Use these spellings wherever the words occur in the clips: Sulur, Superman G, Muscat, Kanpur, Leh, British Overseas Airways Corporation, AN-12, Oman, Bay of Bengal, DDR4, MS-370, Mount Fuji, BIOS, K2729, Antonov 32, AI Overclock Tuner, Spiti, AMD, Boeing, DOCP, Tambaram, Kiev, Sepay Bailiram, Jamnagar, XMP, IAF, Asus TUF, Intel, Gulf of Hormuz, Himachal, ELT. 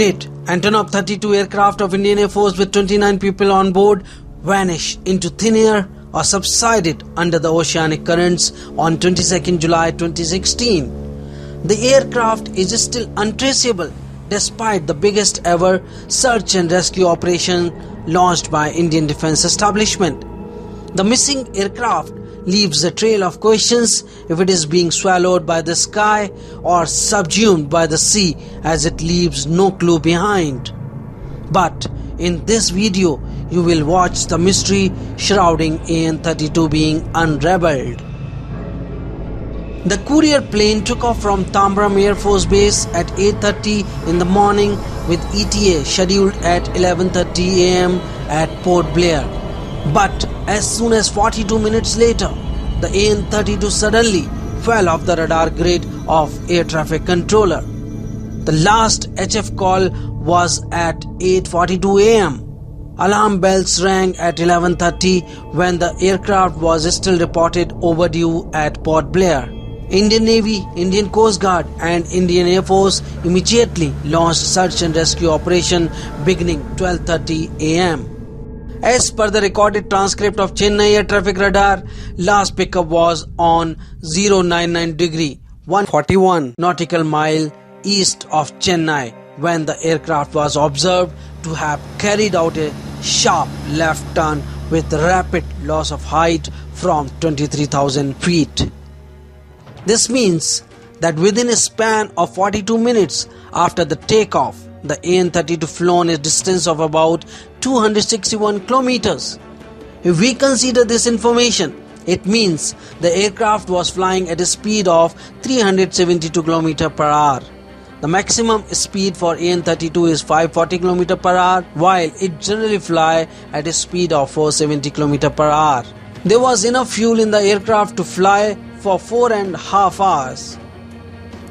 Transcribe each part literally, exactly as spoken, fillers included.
date, Antonov thirty-two aircraft of Indian Air Force with twenty-nine people on board vanished into thin air or subsided under the oceanic currents on twenty-second July twenty sixteen. The aircraft is still untraceable despite the biggest ever search and rescue operation launched by Indian Defence Establishment. The missing aircraft leaves a trail of questions if it is being swallowed by the sky or subsumed by the sea, as it leaves no clue behind. But in this video, you will watch the mystery shrouding A N thirty-two being unraveled. The courier plane took off from Tambaram Air Force Base at eight thirty in the morning with E T A scheduled at eleven thirty a m at Port Blair. But as soon as forty-two minutes later, the A N thirty-two suddenly fell off the radar grid of air traffic controller. The last H F call was at eight forty-two a m Alarm bells rang at eleven thirty when the aircraft was still reported overdue at Port Blair. Indian Navy, Indian Coast Guard and Indian Air Force immediately launched search and rescue operation beginning twelve thirty a m As per the recorded transcript of Chennai air traffic radar, last pickup was on zero ninety-nine degree, one forty-one nautical mile east of Chennai, when the aircraft was observed to have carried out a sharp left turn with rapid loss of height from twenty-three thousand feet. This means that within a span of forty-two minutes after the takeoff, the A N thirty-two flown a distance of about two hundred sixty-one kilometers. If we consider this information, it means the aircraft was flying at a speed of three hundred seventy-two kilometers per hour. The maximum speed for A N thirty-two is five forty kilometers per hour, while it generally flies at a speed of four seventy kilometers per hour. There was enough fuel in the aircraft to fly for four and a half hours.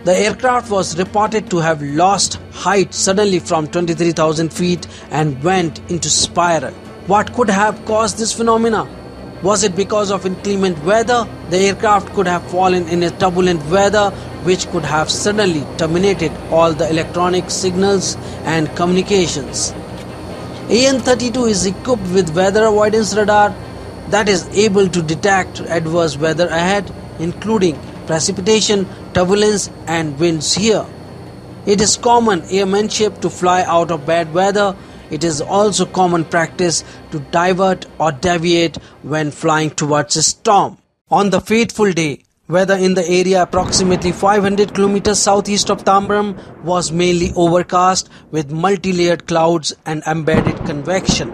The aircraft was reported to have lost height suddenly from twenty-three thousand feet and went into spiral. What could have caused this phenomena? Was it because of inclement weather? The aircraft could have fallen in a turbulent weather which could have suddenly terminated all the electronic signals and communications. A N thirty-two is equipped with weather avoidance radar that is able to detect adverse weather ahead, including precipitation, turbulence and winds here. It is common airmanship to fly out of bad weather. It is also common practice to divert or deviate when flying towards a storm. On the fateful day, weather in the area approximately five hundred kilometers southeast of Tambaram was mainly overcast with multi-layered clouds and embedded convection.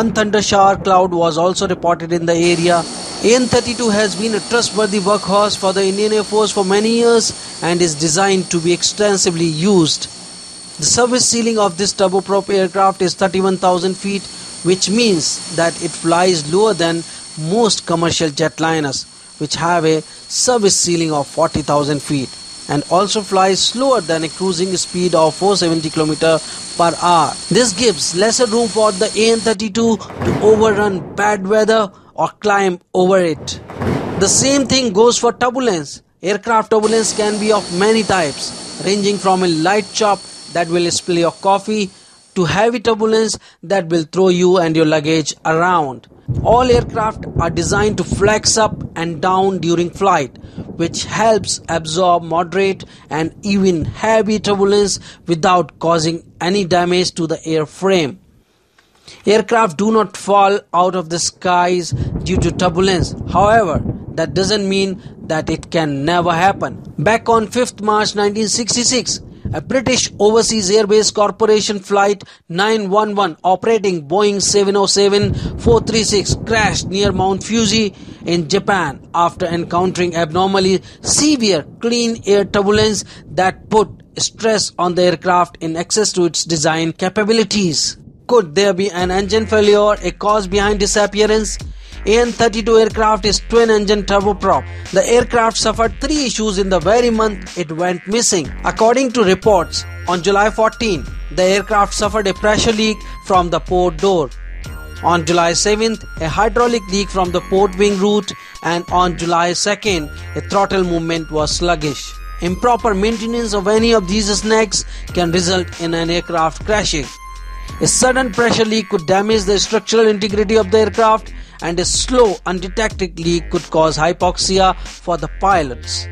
One thunder shower cloud was also reported in the area. A N thirty-two has been a trustworthy workhorse for the Indian Air Force for many years and is designed to be extensively used. The service ceiling of this turboprop aircraft is thirty-one thousand feet, which means that it flies lower than most commercial jetliners, which have a service ceiling of forty thousand feet, and also flies slower than a cruising speed of four seventy km per hour. This gives lesser room for the A N thirty-two to overrun bad weather or climb over it. The same thing goes for turbulence. Aircraft turbulence can be of many types, ranging from a light chop that will spill your coffee to heavy turbulence that will throw you and your luggage around. All aircraft are designed to flex up and down during flight, which helps absorb moderate and even heavy turbulence without causing any damage to the airframe. Aircraft do not fall out of the skies due to turbulence. However, that doesn't mean that it can never happen. Back on fifth March nineteen sixty-six, a British Overseas Airways Corporation flight nine one one operating Boeing seven oh seven four three six crashed near Mount Fuji in Japan after encountering abnormally severe clean air turbulence that put stress on the aircraft in excess to its design capabilities. Could there be an engine failure, a cause behind this appearance? A N thirty-two aircraft is twin-engine turboprop. The aircraft suffered three issues in the very month it went missing. According to reports, on July fourteenth, the aircraft suffered a pressure leak from the port door. On July seventh, a hydraulic leak from the port wing root, and on July second, a throttle movement was sluggish. Improper maintenance of any of these snags can result in an aircraft crashing. A sudden pressure leak could damage the structural integrity of the aircraft, and a slow, undetected leak could cause hypoxia for the pilots.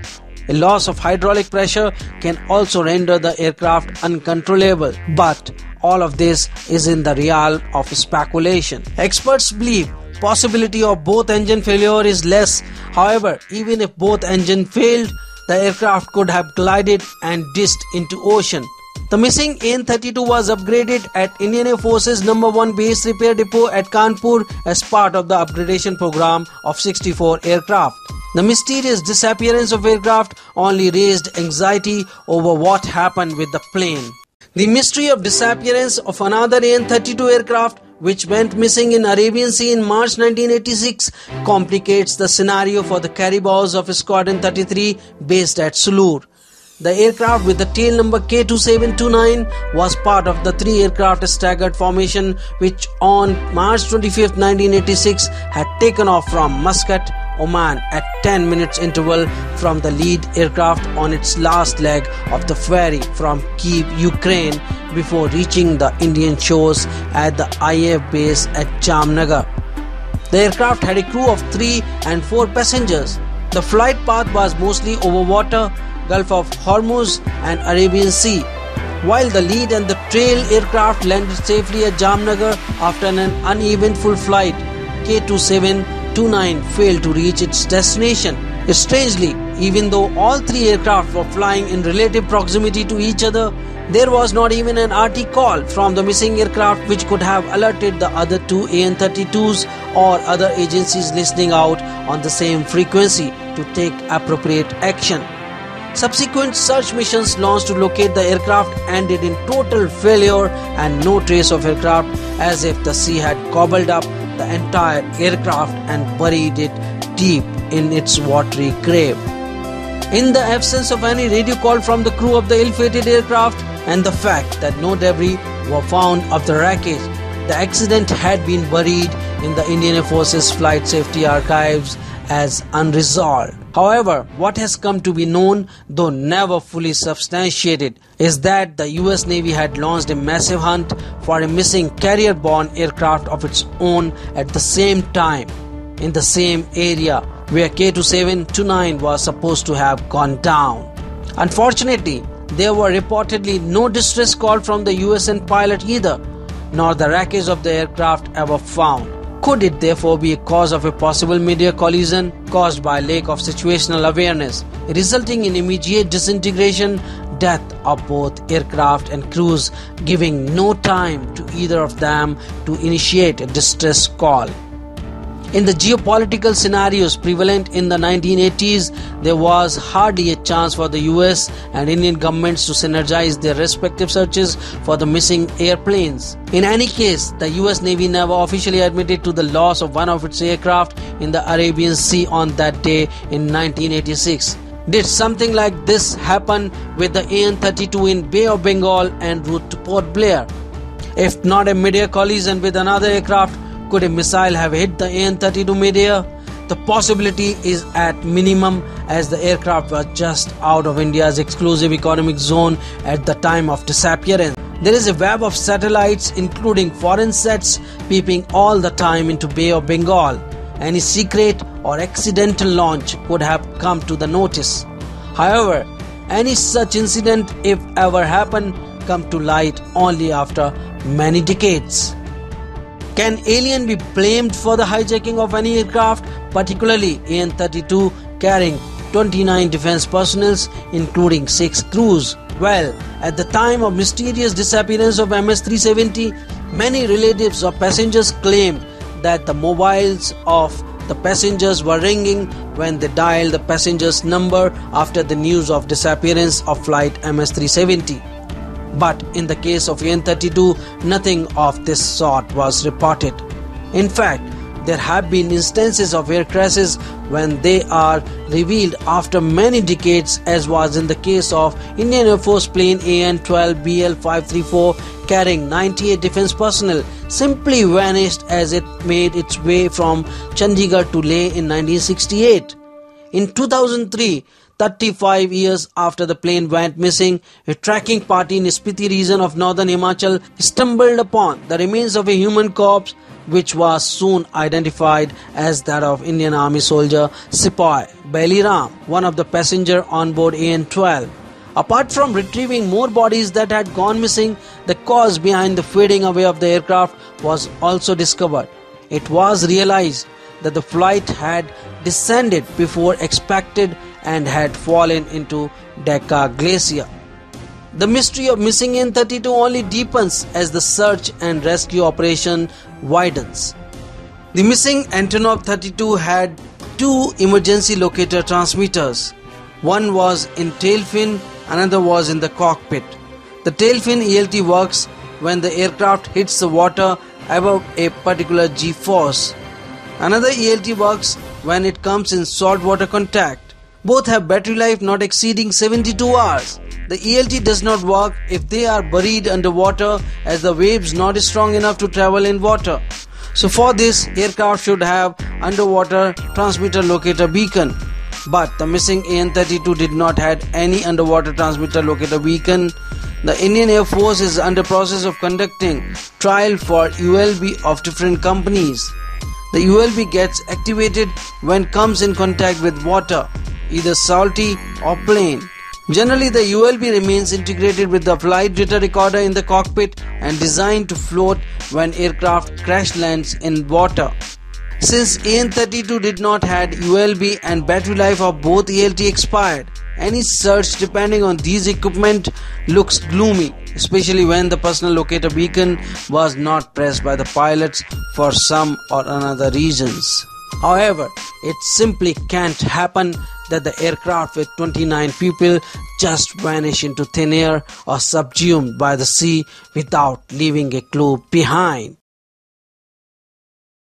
A loss of hydraulic pressure can also render the aircraft uncontrollable, but all of this is in the realm of speculation. Experts believe possibility of both engine failure is less. However, even if both engine failed, the aircraft could have glided and dished into ocean. The missing A N thirty-two was upgraded at Indian Air Force's number one Base Repair Depot at Kanpur as part of the upgradation program of sixty-four aircraft. The mysterious disappearance of aircraft only raised anxiety over what happened with the plane. The mystery of disappearance of another A N thirty-two aircraft, which went missing in Arabian Sea in March nineteen eighty-six, complicates the scenario for the caribous of Squadron thirty-three based at Sulur. The aircraft with the tail number K two seven two nine was part of the three aircraft staggered formation which on March twenty-fifth nineteen eighty-six had taken off from Muscat, Oman at ten minutes interval from the lead aircraft on its last leg of the ferry from Kiev, Ukraine before reaching the Indian shores at the I A F base at Jamnagar. The aircraft had a crew of three and four passengers. The flight path was mostly over water, Gulf of Hormuz and Arabian Sea, while the lead and the trail aircraft landed safely at Jamnagar after an uneventful flight. K two seven two nine failed to reach its destination. Strangely, even though all three aircraft were flying in relative proximity to each other, there was not even an R T call from the missing aircraft which could have alerted the other two A N thirty-twos or other agencies listening out on the same frequency to take appropriate action. Subsequent search missions launched to locate the aircraft ended in total failure and no trace of aircraft, as if the sea had gobbled up the entire aircraft and buried it deep in its watery grave. In the absence of any radio call from the crew of the ill-fated aircraft and the fact that no debris were found of the wreckage, the accident had been buried in the Indian Air Force's Flight Safety Archives as unresolved. However, what has come to be known, though never fully substantiated, is that the U S Navy had launched a massive hunt for a missing carrier-borne aircraft of its own at the same time, in the same area where K two seven two nine was supposed to have gone down. Unfortunately, there were reportedly no distress call from the U S N pilot either, nor the wreckage of the aircraft ever found. Could it therefore be a cause of a possible meteor collision caused by lack of situational awareness, resulting in immediate disintegration, death of both aircraft and crews, giving no time to either of them to initiate a distress call? In the geopolitical scenarios prevalent in the nineteen eighties, there was hardly a chance for the U S and Indian governments to synergize their respective searches for the missing airplanes. In any case, the U S Navy never officially admitted to the loss of one of its aircraft in the Arabian Sea on that day in nineteen eighty-six. Did something like this happen with the A N thirty-two in Bay of Bengal en route to Port Blair? If not a mid-air collision with another aircraft, could a missile have hit the A N thirty-two midair? The possibility is at minimum, as the aircraft was just out of India's exclusive economic zone at the time of disappearance. There is a web of satellites, including foreign sets, peeping all the time into Bay of Bengal. Any secret or accidental launch could have come to the notice. However, any such incident, if ever happened, come to light only after many decades. Can alien be blamed for the hijacking of any aircraft, particularly A N thirty-two carrying twenty-nine defense personnel, including six crews? Well, at the time of mysterious disappearance of M S three seventy, many relatives of passengers claimed that the mobiles of the passengers were ringing when they dialed the passenger's number after the news of disappearance of flight M S three seventy. But in the case of A N thirty-two, nothing of this sort was reported. In fact, there have been instances of air crashes when they are revealed after many decades, as was in the case of Indian Air Force plane A N twelve B L five three four carrying ninety-eight defense personnel, simply vanished as it made its way from Chandigarh to Leh in nineteen sixty-eight. In two thousand three, thirty-five years after the plane went missing, a tracking party in Spiti region of northern Himachal stumbled upon the remains of a human corpse, which was soon identified as that of Indian Army soldier Sepay Bailiram, one of the passenger on board A N twelve. Apart from retrieving more bodies that had gone missing, the cause behind the fading away of the aircraft was also discovered. It was realized that the flight had descended before expected and had fallen into Decca Glacier. The mystery of missing A N thirty-two only deepens as the search and rescue operation widens. The missing Antonov thirty-two had two emergency locator transmitters. One was in tailfin, another was in the cockpit. The tailfin E L T works when the aircraft hits the water above a particular G-force. Another E L T works when it comes in saltwater contact. Both have battery life not exceeding seventy-two hours. The E L T does not work if they are buried underwater, as the waves not strong enough to travel in water. So for this, aircraft should have underwater transmitter locator beacon. But the missing A N thirty-two did not have any underwater transmitter locator beacon. The Indian Air Force is under process of conducting trial for U L B of different companies. The U L B gets activated when comes in contact with water, either salty or plain. Generally, the U L B remains integrated with the flight data recorder in the cockpit and designed to float when aircraft crash lands in water. Since A N thirty-two did not have U L B and battery life of both E L T expired, any search depending on these equipment looks gloomy, especially when the personal locator beacon was not pressed by the pilots for some or another reasons. However, it simply can't happen that the aircraft with twenty-nine people just vanish into thin air or subsumed by the sea without leaving a clue behind.